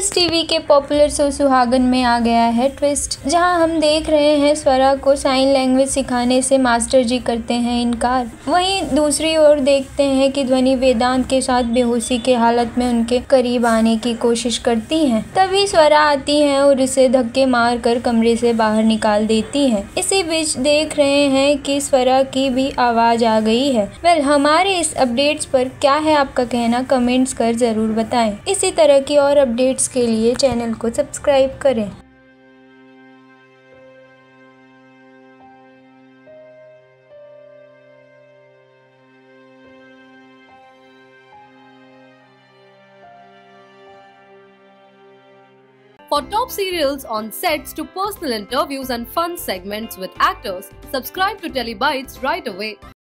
Peoples TV के popular show Suhagan में आ गया है ट्विस्ट, जहां हम देख रहे हैं स्वरा को साइन लैंग्वेज सिखाने से मास्टर जी करते हैं इनकार। वहीं दूसरी ओर देखते हैं कि ध्वनि वेदांत के साथ बेहोशी के हालत में उनके करीब आने की कोशिश करती हैं। तभी स्वरा आती है और उसे धक्के मारकर कमरे से बाहर निकाल देती है। इसी बीच देख रहे हैं कि स्वरा की भी आवाज आ गई है। वेल, हमारे इस अपडेट्स पर क्या है आपका कहना, कमेंट्स कर जरूर बताएं। इसी तरह की और अपडेट्स के लिए चैनल को सब्सक्राइब करें। For top serials on sets to personal interviews and fun segments with actors, subscribe to Telebytes right away.